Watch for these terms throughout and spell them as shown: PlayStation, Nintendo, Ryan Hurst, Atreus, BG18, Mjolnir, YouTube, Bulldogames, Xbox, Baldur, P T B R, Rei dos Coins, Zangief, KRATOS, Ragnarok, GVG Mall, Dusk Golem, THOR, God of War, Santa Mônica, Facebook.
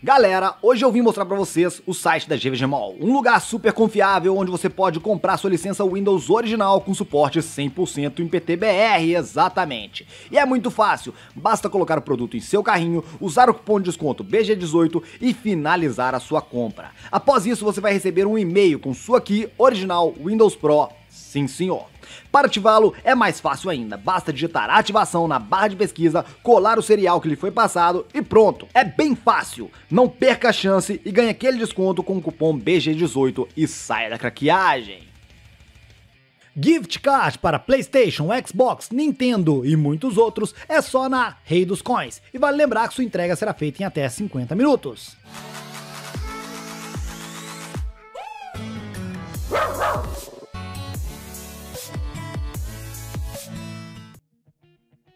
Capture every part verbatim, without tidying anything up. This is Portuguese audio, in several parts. Galera, hoje eu vim mostrar pra vocês o site da G V G Mall, um lugar super confiável onde você pode comprar sua licença Windows original com suporte cem por cento em P T B R, exatamente. E é muito fácil, basta colocar o produto em seu carrinho, usar o cupom de desconto B G dezoito e finalizar a sua compra. Após isso você vai receber um e-mail com sua key original Windows Pro, sim senhor. Para ativá-lo é mais fácil ainda, basta digitar a ativação na barra de pesquisa, colar o serial que lhe foi passado e pronto. É bem fácil, não perca a chance e ganhe aquele desconto com o cupom B G dezoito e saia da craqueagem. Gift Card para PlayStation, Xbox, Nintendo e muitos outros é só na Rei dos Coins e vale lembrar que sua entrega será feita em até cinquenta minutos.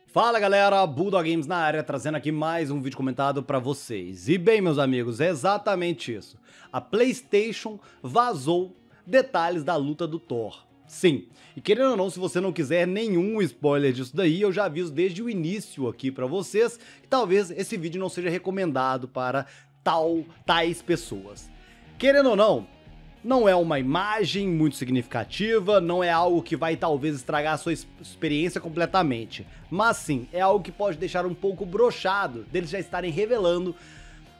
Fala galera, Bulldogames na área, trazendo aqui mais um vídeo comentado pra vocês. E bem meus amigos, é exatamente isso. A PlayStation vazou detalhes da luta do Thor. Sim, e querendo ou não, se você não quiser nenhum spoiler disso daí, eu já aviso desde o início aqui pra vocês que talvez esse vídeo não seja recomendado para tal, tais pessoas. Querendo ou não, não é uma imagem muito significativa, não é algo que vai talvez estragar a sua experiência completamente. Mas sim, é algo que pode deixar um pouco broxado deles já estarem revelando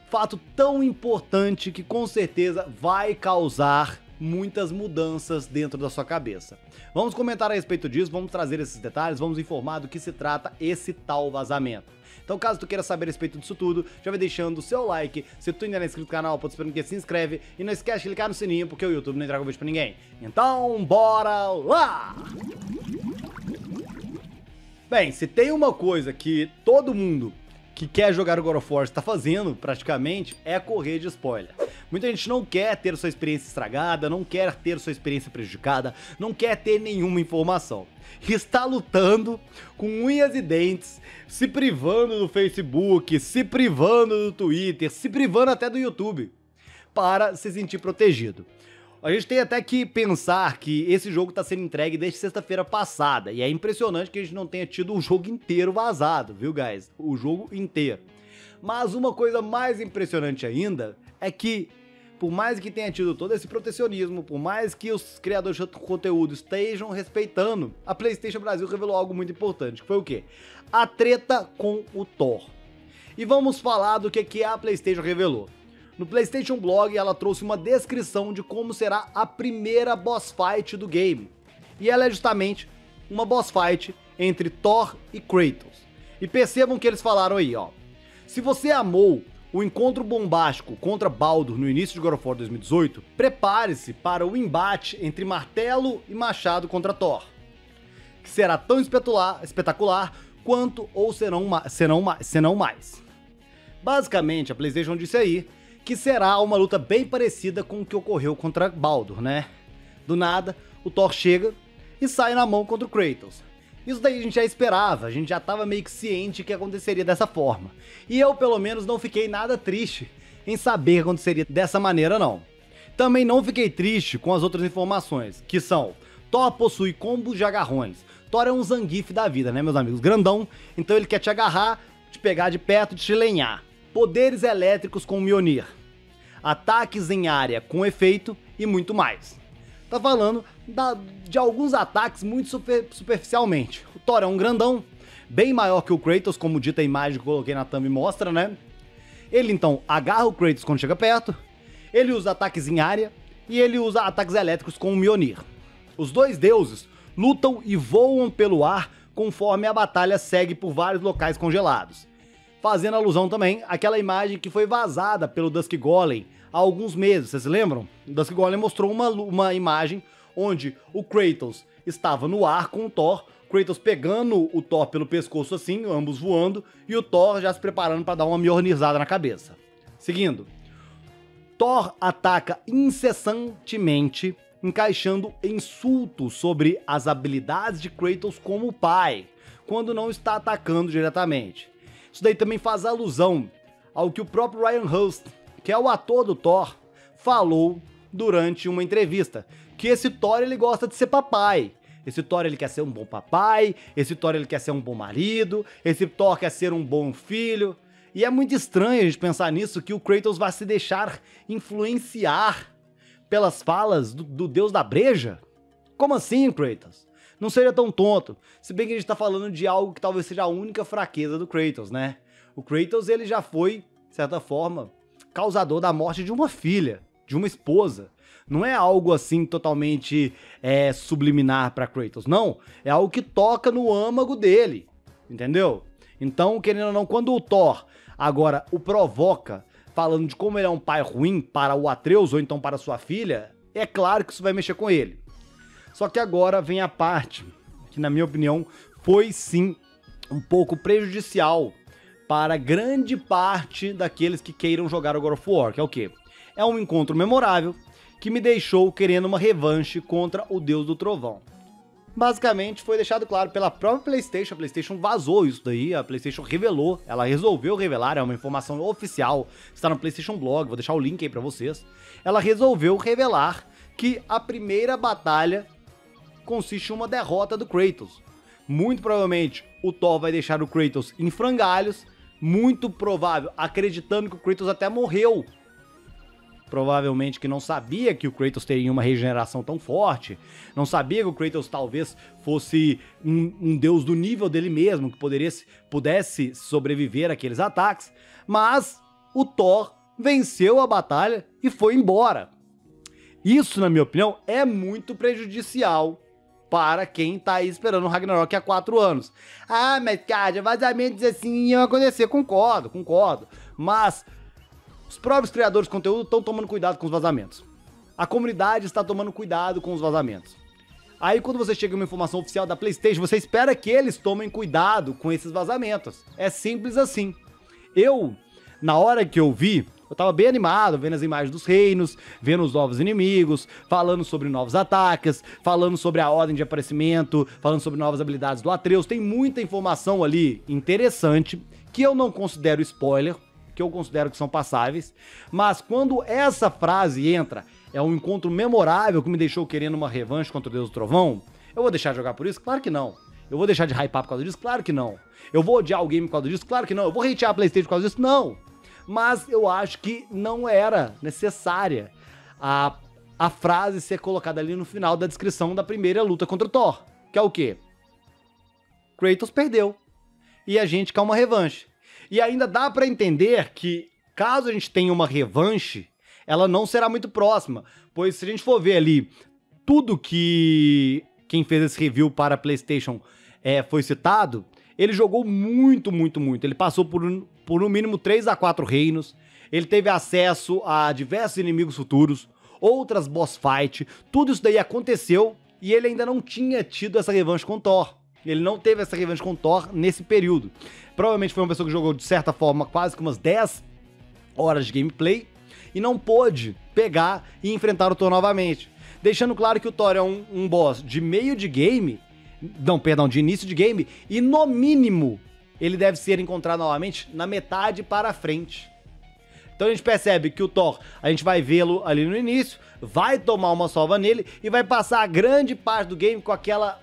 fato tão importante que com certeza vai causar muitas mudanças dentro da sua cabeça. Vamos comentar a respeito disso, vamos trazer esses detalhes, vamos informar do que se trata esse tal vazamento. Então caso tu queira saber a respeito disso tudo, já vai deixando o seu like, se tu ainda não é inscrito no canal, pode esperar que se inscreve e não esquece de clicar no sininho porque o YouTube não entrega o vídeo pra ninguém. Então bora lá! Bem, se tem uma coisa que todo mundo que quer jogar o God of War está fazendo praticamente é correr de spoiler. Muita gente não quer ter sua experiência estragada, não quer ter sua experiência prejudicada, não quer ter nenhuma informação. Está lutando com unhas e dentes, se privando do Facebook, se privando do Twitter, se privando até do YouTube, para se sentir protegido. A gente tem até que pensar que esse jogo está sendo entregue desde sexta-feira passada, e é impressionante que a gente não tenha tido o jogo inteiro vazado, viu, guys? O jogo inteiro. Mas uma coisa mais impressionante ainda é que, por mais que tenha tido todo esse protecionismo, por mais que os criadores de conteúdo estejam respeitando, a PlayStation Brasil revelou algo muito importante, que foi o quê? A treta com o Thor. E vamos falar do que, que a PlayStation revelou. No PlayStation Blog, ela trouxe uma descrição de como será a primeira boss fight do game. E ela é justamente uma boss fight entre Thor e Kratos. E percebam o que eles falaram aí, ó. Se você amou o encontro bombástico contra Baldur no início de God of War dois mil e dezoito, prepare-se para o embate entre martelo e machado contra Thor, que será tão espetacular quanto ou senão, senão, senão mais. Basicamente, a PlayStation disse aí que será uma luta bem parecida com o que ocorreu contra Baldur, né? Do nada, o Thor chega e sai na mão contra o Kratos. Isso daí a gente já esperava, a gente já estava meio que ciente que aconteceria dessa forma. E eu, pelo menos, não fiquei nada triste em saber que aconteceria dessa maneira, não. Também não fiquei triste com as outras informações, que são: Thor possui combos de agarrões. Thor é um Zangief da vida, né, meus amigos? Grandão, então ele quer te agarrar, te pegar de perto, te lenhar. Poderes elétricos com Mjolnir, ataques em área com efeito e muito mais. Tá falando da, de alguns ataques muito super, superficialmente. O Thor é um grandão, bem maior que o Kratos, como dita a imagem que eu coloquei na thumb mostra, né? Ele então agarra o Kratos quando chega perto, ele usa ataques em área e ele usa ataques elétricos com Mjolnir. Os dois deuses lutam e voam pelo ar conforme a batalha segue por vários locais congelados, fazendo alusão também àquela imagem que foi vazada pelo Dusk Golem há alguns meses, vocês se lembram? O Dusk Golem mostrou uma, uma imagem onde o Kratos estava no ar com o Thor, Kratos pegando o Thor pelo pescoço assim, ambos voando, e o Thor já se preparando para dar uma mjolnirzada na cabeça. Seguindo, Thor ataca incessantemente, encaixando insultos sobre as habilidades de Kratos como pai, quando não está atacando diretamente. Isso daí também faz alusão ao que o próprio Ryan Hurst, que é o ator do Thor, falou durante uma entrevista, que esse Thor ele gosta de ser papai, esse Thor ele quer ser um bom papai, esse Thor ele quer ser um bom marido, esse Thor quer ser um bom filho, E é muito estranho a gente pensar nisso, que o Kratos vai se deixar influenciar pelas falas do, do deus da breja. Como assim, Kratos? Não seria tão tonto, se bem que a gente tá falando de algo que talvez seja a única fraqueza do Kratos, né? O Kratos, ele já foi, de certa forma, causador da morte de uma filha, de uma esposa. Não é algo assim totalmente é, subliminar para Kratos, não. É algo que toca no âmago dele, entendeu? Então, querendo ou não, quando o Thor agora o provoca, falando de como ele é um pai ruim para o Atreus ou então para sua filha, é claro que isso vai mexer com ele. Só que agora vem a parte que, na minha opinião, foi sim um pouco prejudicial para grande parte daqueles que queiram jogar o God of War, que é o quê? É um encontro memorável que me deixou querendo uma revanche contra o Deus do Trovão. Basicamente, foi deixado claro pela própria PlayStation, a PlayStation vazou isso daí, a PlayStation revelou, ela resolveu revelar, é uma informação oficial, está no PlayStation Blog, vou deixar o link aí para vocês. Ela resolveu revelar que a primeira batalha consiste em uma derrota do Kratos. Muito provavelmente, o Thor vai deixar o Kratos em frangalhos, muito provável, acreditando que o Kratos até morreu. Provavelmente que não sabia que o Kratos teria uma regeneração tão forte, não sabia que o Kratos talvez fosse um, um deus do nível dele mesmo, que poderia, pudesse sobreviver àqueles ataques, mas o Thor venceu a batalha e foi embora. Isso, na minha opinião, é muito prejudicial para quem tá aí esperando o Ragnarok há quatro anos. Ah, mas cara, vazamentos assim iam acontecer, concordo, concordo, mas... os próprios criadores de conteúdo estão tomando cuidado com os vazamentos. A comunidade está tomando cuidado com os vazamentos. Aí quando você chega em uma informação oficial da PlayStation, você espera que eles tomem cuidado com esses vazamentos. É simples assim. Eu, na hora que eu vi, eu tava bem animado, vendo as imagens dos reinos, vendo os novos inimigos, falando sobre novos ataques, falando sobre a ordem de aparecimento, falando sobre novas habilidades do Atreus. Tem muita informação ali interessante, que eu não considero spoiler, que eu considero que são passáveis, mas quando essa frase entra, é um encontro memorável que me deixou querendo uma revanche contra o Deus do Trovão, eu vou deixar de jogar por isso? Claro que não. Eu vou deixar de hypar por causa disso? Claro que não. Eu vou odiar o game por causa disso? Claro que não. Eu vou hatear a PlayStation por causa disso? Não. Mas eu acho que não era necessária a, a frase ser colocada ali no final da descrição da primeira luta contra o Thor, que é o quê? Kratos perdeu. E a gente quer uma revanche. E ainda dá pra entender que, caso a gente tenha uma revanche, ela não será muito próxima. Pois se a gente for ver ali, tudo que quem fez esse review para a PlayStation é, foi citado, ele jogou muito, muito, muito. Ele passou por, um, por no mínimo três a quatro reinos, ele teve acesso a diversos inimigos futuros, outras boss fight, tudo isso daí aconteceu e ele ainda não tinha tido essa revanche com o Thor. Ele não teve essa revanche com o Thor nesse período. Provavelmente foi uma pessoa que jogou, de certa forma, quase que umas dez horas de gameplay e não pôde pegar e enfrentar o Thor novamente. Deixando claro que o Thor é um, um boss de meio de game, não, perdão, de início de game, e no mínimo ele deve ser encontrado novamente na metade para frente. Então a gente percebe que o Thor, a gente vai vê-lo ali no início, vai tomar uma sova nele e vai passar a grande parte do game com aquela...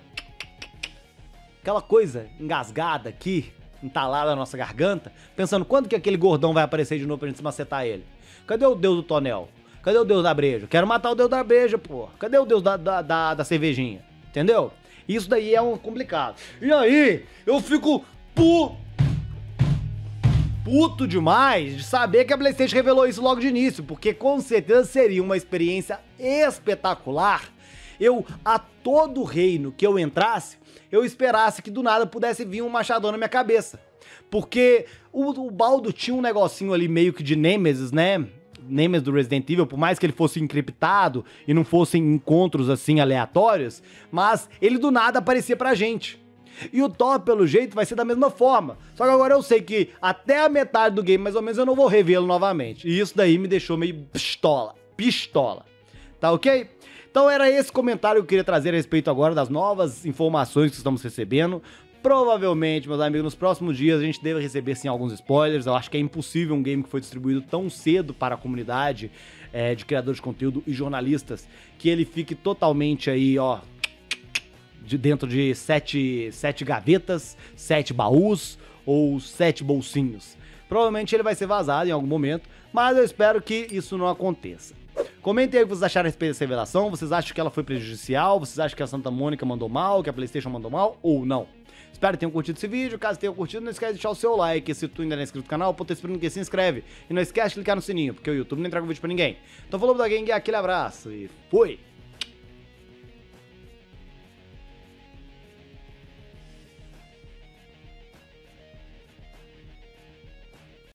aquela coisa engasgada aqui, entalada na nossa garganta, pensando quando que aquele gordão vai aparecer de novo pra gente macetar ele. Cadê o deus do tonel? Cadê o deus da breja? Quero matar o deus da breja, pô. Cadê o deus da, da, da, da cervejinha? Entendeu? Isso daí é um complicado. E aí, eu fico pu... puto demais de saber que a PlayStation revelou isso logo de início, porque com certeza seria uma experiência espetacular. Eu, a todo reino que eu entrasse, eu esperasse que do nada pudesse vir um machadão na minha cabeça. Porque o, o Baldo tinha um negocinho ali meio que de Nemesis, né? Nemesis do Resident Evil, por mais que ele fosse encriptado e não fossem encontros assim aleatórios, mas ele do nada aparecia pra gente. E o Thor, pelo jeito, vai ser da mesma forma. Só que agora eu sei que até a metade do game, mais ou menos, eu não vou revê-lo novamente. E isso daí me deixou meio pistola. Pistola. Tá ok? Então era esse comentário que eu queria trazer a respeito agora das novas informações que estamos recebendo. Provavelmente, meus amigos, nos próximos dias a gente deve receber sim alguns spoilers. Eu acho que é impossível um game que foi distribuído tão cedo para a comunidade é, de criadores de conteúdo e jornalistas que ele fique totalmente aí, ó, de dentro de sete, sete gavetas, sete baús ou sete bolsinhos. Provavelmente ele vai ser vazado em algum momento, mas eu espero que isso não aconteça. Comentem aí o que vocês acharam a respeito dessa revelação. Vocês acham que ela foi prejudicial? Vocês acham que a Santa Mônica mandou mal? Que a PlayStation mandou mal? Ou não? Espero que tenham curtido esse vídeo. Caso tenham curtido, não esquece de deixar o seu like. Se tu ainda não é inscrito no canal, pô, tô esperando que se inscreve. E não esquece de clicar no sininho, porque o YouTube não entrega o vídeo pra ninguém. Então falou, Bulldogames, aquele abraço e fui!